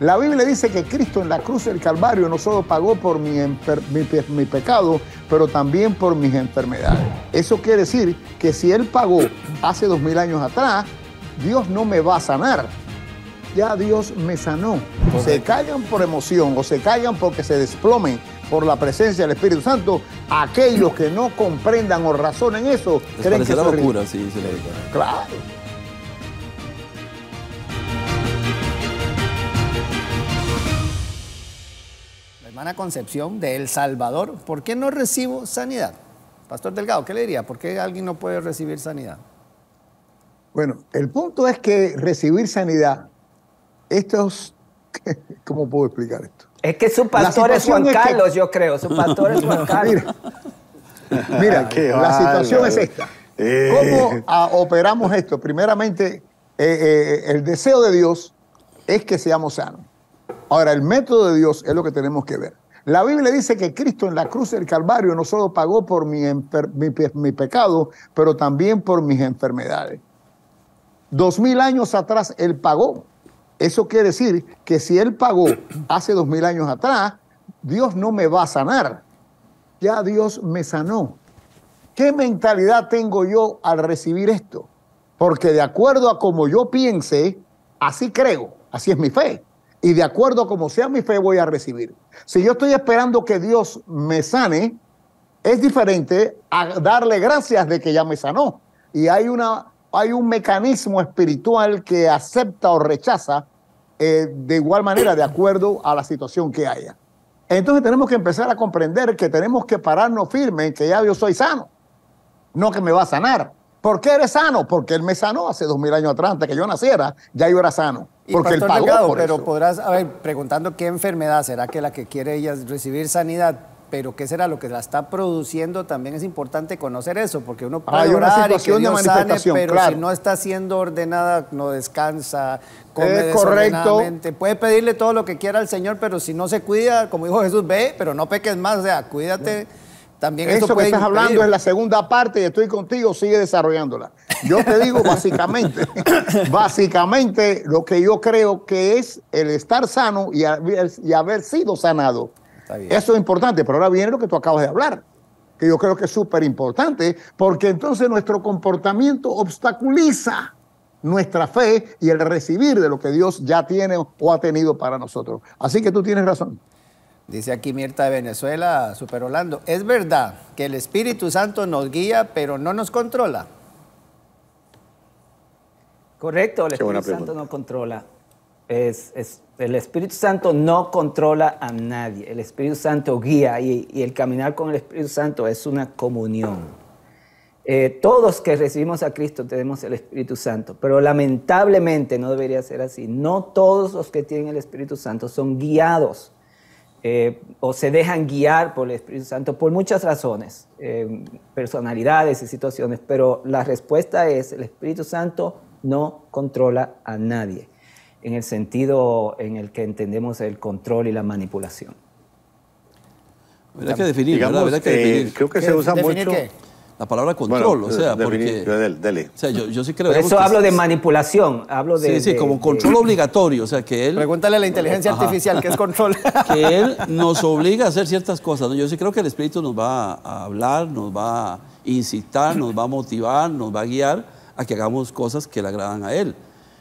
La Biblia dice que Cristo en la cruz del Calvario no solo pagó por mi pecado, pero también por mis enfermedades. Eso quiere decir que si Él pagó hace 2000 años atrás, Dios no me va a sanar. Ya Dios me sanó. Correcto. Se callan por emoción o se callan porque se desplomen por la presencia del Espíritu Santo. Aquellos que no comprendan o razonen eso, les creen que es una locura, sí, se le dice. Claro. La hermana Concepción de El Salvador, ¿por qué no recibo sanidad? Pastor Delgado, ¿qué le diría? ¿Por qué alguien no puede recibir sanidad? Bueno, el punto es que recibir sanidad, ¿cómo puedo explicar esto? Es que su pastor es Juan Carlos, es que... yo creo. Su pastor es Juan Carlos. Mira, la situación es esta. ¿Cómo operamos esto? Primeramente, el deseo de Dios es que seamos sanos. Ahora, el método de Dios es lo que tenemos que ver. La Biblia dice que Cristo en la cruz del Calvario no solo pagó por mi pecado, pero también por mis enfermedades. 2000 años atrás Él pagó. Eso quiere decir que si Él pagó hace 2000 años atrás, Dios no me va a sanar. Ya Dios me sanó. ¿Qué mentalidad tengo yo al recibir esto? Porque de acuerdo a como yo piense, así creo, así es mi fe. Y de acuerdo a como sea mi fe, voy a recibir. Si yo estoy esperando que Dios me sane, es diferente a darle gracias de que ya me sanó. Y hay un mecanismo espiritual que acepta o rechaza de igual manera, de acuerdo a la situación que haya. Entonces tenemos que empezar a comprender que tenemos que pararnos firmes en que ya yo soy sano, no que me va a sanar. ¿Por qué eres sano? Porque Él me sanó hace 2000 años atrás, antes que yo naciera, ya yo era sano. Porque Él pagó por eso. Pero podrás, a ver, preguntando qué enfermedad será que la que quiere ella recibir sanidad, pero qué será lo que la está produciendo, también es importante conocer eso, porque uno puede orar y que Dios sane, pero claro, si no está siendo ordenada, no descansa, come desordenadamente. Puede pedirle todo lo que quiera al Señor, pero si no se cuida, como dijo Jesús, ve, pero no peques más, o sea, cuídate. También eso que estás hablando es la segunda parte y estoy contigo, sigue desarrollándola. Yo te digo básicamente, lo que yo creo que es el estar sano y haber sido sanado. Eso es importante, pero ahora viene lo que tú acabas de hablar, que yo creo que es súper importante, porque entonces nuestro comportamiento obstaculiza nuestra fe y el recibir de lo que Dios ya tiene o ha tenido para nosotros. Así que tú tienes razón. Dice aquí Mirta de Venezuela, Super Orlando, ¿es verdad que el Espíritu Santo nos guía, pero no nos controla? Correcto, el Espíritu Santo no controla. El Espíritu Santo no controla a nadie. El Espíritu Santo guía y el caminar con el Espíritu Santo es una comunión. Todos que recibimos a Cristo tenemos el Espíritu Santo, pero lamentablemente no debería ser así. No todos los que tienen el Espíritu Santo son guiados o se dejan guiar por el Espíritu Santo por muchas razones, personalidades y situaciones, pero la respuesta es el Espíritu Santo no controla a nadie, en el sentido en el que entendemos el control y la manipulación. Habrá que definir, digamos, ¿verdad? Que definir. Creo que se usa mucho la palabra control, bueno, o sea, definir, porque... Dele. O sea, yo sí creo... Por eso hablo de manipulación, hablo de... Sí, como control obligatorio, o sea, que él... Pregúntale a la inteligencia artificial, ¿qué es control? Que él nos obliga a hacer ciertas cosas, ¿no? Yo sí creo que el Espíritu nos va a hablar, nos va a incitar, nos va a motivar, nos va a guiar a que hagamos cosas que le agradan a Él.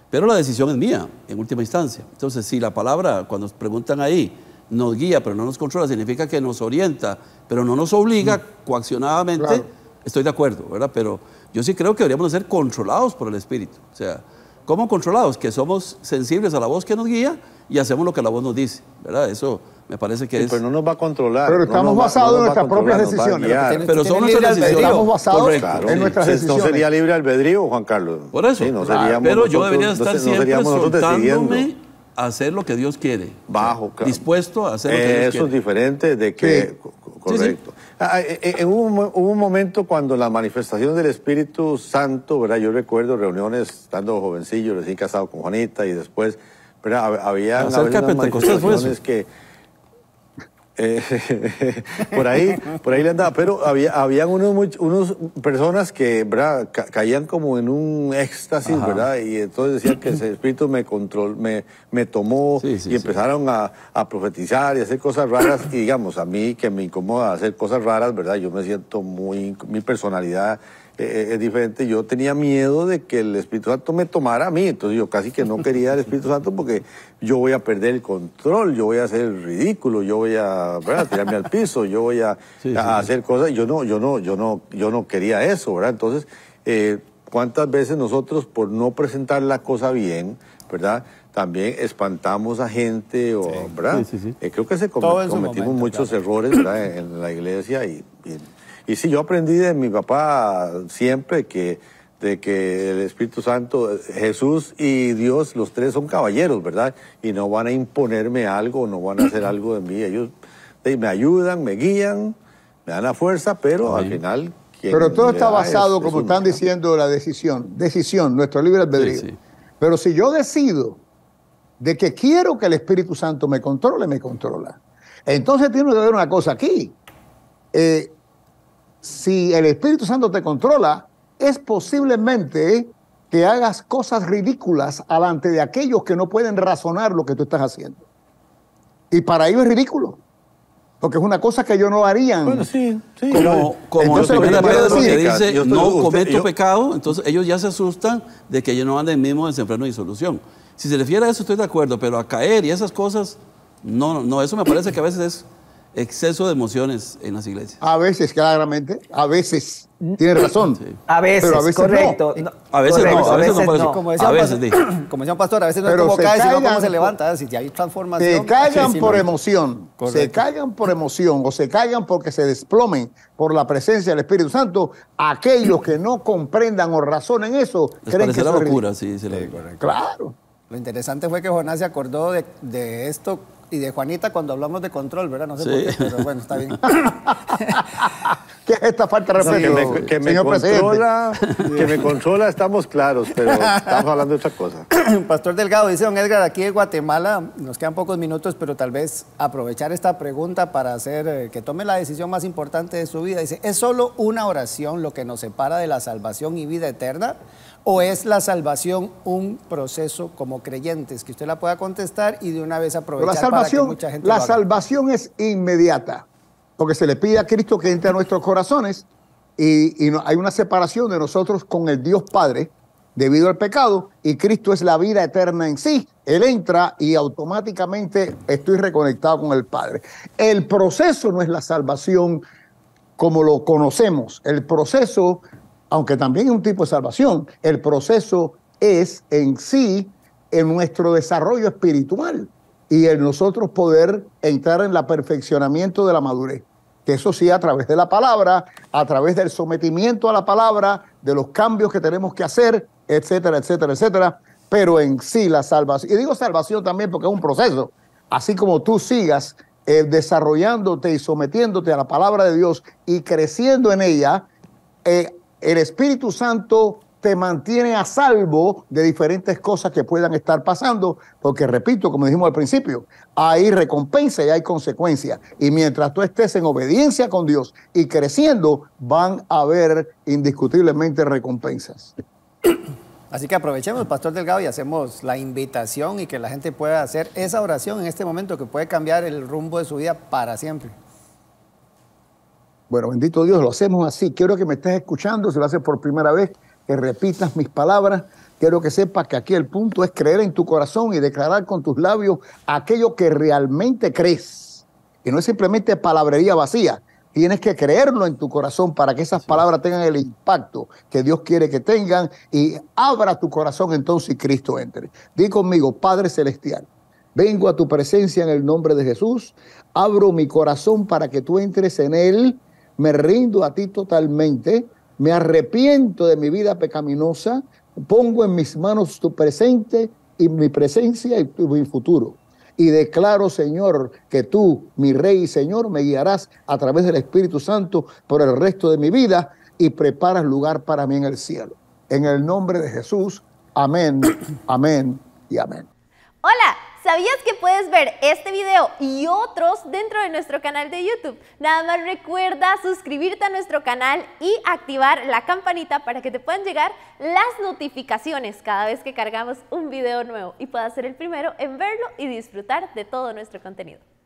Pero la decisión es mía, en última instancia. Entonces, si la palabra, cuando nos preguntan ahí, nos guía, pero no nos controla, significa que nos orienta, pero no nos obliga coaccionadamente, claro, estoy de acuerdo, ¿verdad? Pero yo sí creo que deberíamos ser controlados por el Espíritu. O sea, ¿cómo controlados? Que somos sensibles a la voz que nos guía y hacemos lo que la voz nos dice, ¿verdad? Eso me parece que es... Pero no nos va a controlar. Pero estamos basados en nuestras propias decisiones. Pero son nuestras decisiones. Estamos basados en nuestras decisiones. No sería libre albedrío, Juan Carlos. Por eso. Sí, no seríamos pero nosotros, yo debería estar siempre soltándome a hacer lo que Dios quiere. Bajo, claro. Dispuesto a hacer lo que Dios quiere. Eso es diferente de que... Sí. Correcto. Sí, sí. Hubo un momento cuando la manifestación del Espíritu Santo, ¿verdad? Yo recuerdo reuniones estando jovencillo, recién casado con Juanita y después, ¿verdad? Había unas manifestaciones que... Por ahí le andaba, pero había unos personas que, ¿verdad?, caían como en un éxtasis, ajá, ¿verdad? Y entonces decían que ese espíritu me tomó, y empezaron a profetizar y hacer cosas raras. Y digamos, a mí que me incomoda hacer cosas raras, ¿verdad? Yo me siento muy, mi personalidad es diferente. Yo tenía miedo de que el Espíritu Santo me tomara a mí, entonces yo casi que no quería el Espíritu Santo porque yo voy a perder el control, yo voy a hacer ridículo, yo voy a, ¿verdad?, tirarme al piso, yo voy a hacer cosas. Yo no quería eso, ¿verdad? Entonces, ¿cuántas veces nosotros por no presentar la cosa bien, ¿verdad?, también espantamos a gente, o, ¿verdad? Creo que cometimos muchos errores, ¿verdad?, en la iglesia. Y sí, yo aprendí de mi papá siempre de que el Espíritu Santo, Jesús y Dios, los tres son caballeros, ¿verdad? Y no van a imponerme algo, no van a hacer algo de mí. Ellos me ayudan, me guían, me dan la fuerza, pero al final... Pero todo está basado, como están diciendo, la decisión. Decisión, nuestro libre albedrío. Sí, sí. Pero si yo decido de que quiero que el Espíritu Santo me controle, me controla. Entonces tiene que haber una cosa aquí. Si el Espíritu Santo te controla, es posiblemente que hagas cosas ridículas delante de aquellos que no pueden razonar lo que tú estás haciendo. Y para ellos es ridículo, porque es una cosa que ellos no harían. Bueno, sí. Como dice, no cometo pecado, entonces ellos ya se asustan de que ellos no anden mismo en desenfreno y disolución. Si se refiere a eso, estoy de acuerdo, pero a caer y esas cosas, no, eso me parece que a veces es... exceso de emociones en las iglesias. A veces, claramente. A veces. Tienes razón. Sí. A veces, pero a veces correcto. No. A veces correcto, no. A veces no. Como decía un pastor, a veces no es como cae, sino como se levanta. Si hay transformación. Se caigan por emoción. Correcto. Se caigan por emoción o se caigan porque se desplomen por la presencia del Espíritu Santo. Aquellos que no comprendan o razonen eso, les creen que es locura. Claro. Lo interesante fue que Jonás se acordó de esto y de Juanita cuando hablamos de control, ¿verdad? No sé por qué, pero bueno, está bien. ¿Qué es esta falta de respeto? Que me controla, estamos claros, pero estamos hablando de otra cosa. Pastor Delgado, dice don Edgar, aquí de Guatemala, nos quedan pocos minutos, pero tal vez aprovechar esta pregunta para hacer que tome la decisión más importante de su vida. Dice, ¿es solo una oración lo que nos separa de la salvación y vida eterna? ¿O es la salvación un proceso como creyentes? Que usted la pueda contestar y de una vez aprovechar para que mucha gente lo haga. La salvación es inmediata, porque se le pide a Cristo que entre a nuestros corazones y hay una separación de nosotros con el Dios Padre debido al pecado, y Cristo es la vida eterna en sí. Él entra y automáticamente estoy reconectado con el Padre. El proceso no es la salvación como lo conocemos. El proceso... aunque también es un tipo de salvación, el proceso es en sí en nuestro desarrollo espiritual y en nosotros poder entrar en el perfeccionamiento de la madurez. Que eso sí, a través de la palabra, a través del sometimiento a la palabra, de los cambios que tenemos que hacer, etcétera, etcétera, etcétera. Pero en sí la salvación, y digo salvación también porque es un proceso, así como tú sigas desarrollándote y sometiéndote a la palabra de Dios y creciendo en ella, el Espíritu Santo te mantiene a salvo de diferentes cosas que puedan estar pasando, porque repito, como dijimos al principio, hay recompensa y hay consecuencia. Y mientras tú estés en obediencia con Dios y creciendo, van a haber indiscutiblemente recompensas. Así que aprovechemos, Pastor Delgado, y hacemos la invitación y que la gente pueda hacer esa oración en este momento que puede cambiar el rumbo de su vida para siempre. Bueno, bendito Dios, lo hacemos así. Quiero que me estés escuchando, si lo haces por primera vez, que repitas mis palabras. Quiero que sepas que aquí el punto es creer en tu corazón y declarar con tus labios aquello que realmente crees. Y no es simplemente palabrería vacía. Tienes que creerlo en tu corazón para que esas palabras tengan el impacto que Dios quiere que tengan y abra tu corazón entonces y Cristo entre. Di conmigo, Padre Celestial, vengo a tu presencia en el nombre de Jesús. Abro mi corazón para que tú entres en él. Me rindo a ti totalmente, me arrepiento de mi vida pecaminosa, pongo en mis manos tu presente y mi presencia y mi futuro. Y declaro, Señor, que tú, mi Rey y Señor, me guiarás a través del Espíritu Santo por el resto de mi vida y preparas lugar para mí en el cielo. En el nombre de Jesús, amén, amén y amén. Hola. ¿Sabías que puedes ver este video y otros dentro de nuestro canal de YouTube? Nada más recuerda suscribirte a nuestro canal y activar la campanita para que te puedan llegar las notificaciones cada vez que cargamos un video nuevo y puedas ser el primero en verlo y disfrutar de todo nuestro contenido.